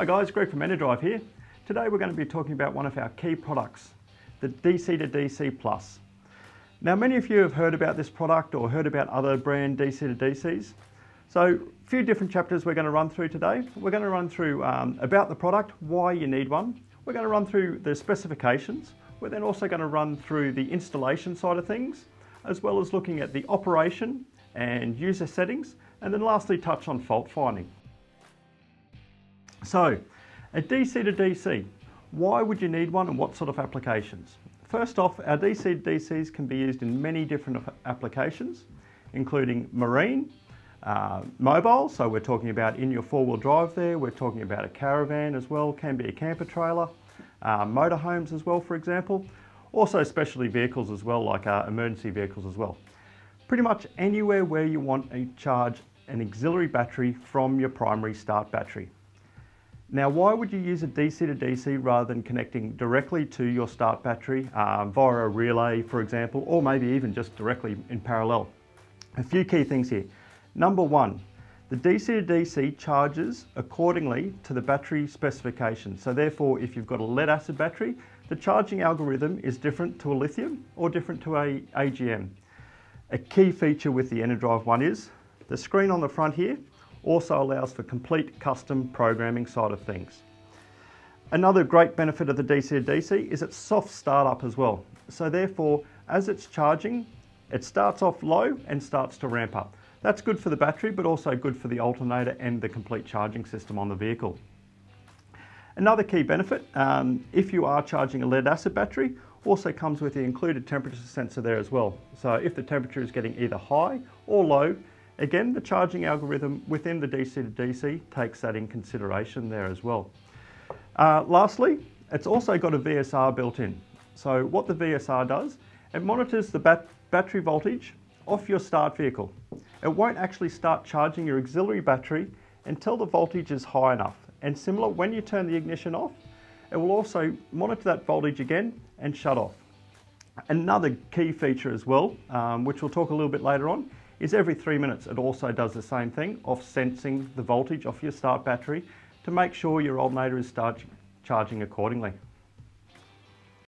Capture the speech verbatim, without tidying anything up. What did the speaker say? Hi guys, Greg from Enerdrive here. Today we're going to be talking about one of our key products, the D C to D C Plus. Now many of you have heard about this product or heard about other brand D C to D Cs. So a few different chapters we're going to run through today. We're going to run through um, about the product, why you need one. We're going to run through the specifications. We're then also going to run through the installation side of things, as well as looking at the operation and user settings, and then lastly touch on fault finding. So, a D C to D C, why would you need one and what sort of applications? First off, our D C to D Cs can be used in many different applications, including marine, uh, mobile, so we're talking about in your four-wheel drive there, we're talking about a caravan as well, can be a camper trailer, uh, motorhomes as well, for example, also specialty vehicles as well, like uh, emergency vehicles as well. Pretty much anywhere where you want to charge an auxiliary battery from your primary start battery. Now, why would you use a D C to D C rather than connecting directly to your start battery um, via a relay, for example, or maybe even just directly in parallel? A few key things here. Number one, the D C to D C charges accordingly to the battery specification. So therefore, if you've got a lead acid battery, the charging algorithm is different to a lithium or different to a A G M. A key feature with the Enerdrive one is the screen on the front here also allows for complete custom programming side of things. Another great benefit of the D C to D C is its soft startup as well. So therefore, as it's charging, it starts off low and starts to ramp up. That's good for the battery, but also good for the alternator and the complete charging system on the vehicle. Another key benefit, um, if you are charging a lead acid battery, also comes with the included temperature sensor there as well. So if the temperature is getting either high or low, again, the charging algorithm within the D C to D C takes that in consideration there as well. Uh, lastly, it's also got a V S R built in. So what the V S R does, it monitors the bat battery voltage off your start vehicle. It won't actually start charging your auxiliary battery until the voltage is high enough. And similar, when you turn the ignition off, it will also monitor that voltage again and shut off. Another key feature as well, um, which we'll talk a little bit later on, is every three minutes it also does the same thing of sensing the voltage off your start battery to make sure your alternator is start charging accordingly.